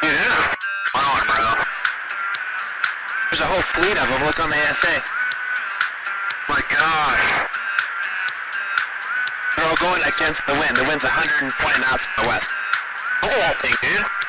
Dude, this is flowing, bro. There's a whole fleet of them. Look on the ASA. My gosh. They're all going against the wind. The wind's 120 knots to the west. Look at that thing, dude.